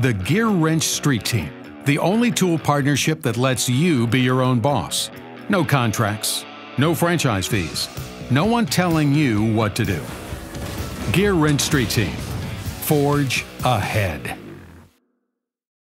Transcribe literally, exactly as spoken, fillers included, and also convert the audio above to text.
The GearWrench Street Team, the only tool partnership that lets you be your own boss. No contracts, no franchise fees, no one telling you what to do. GearWrench Street Team, forge ahead.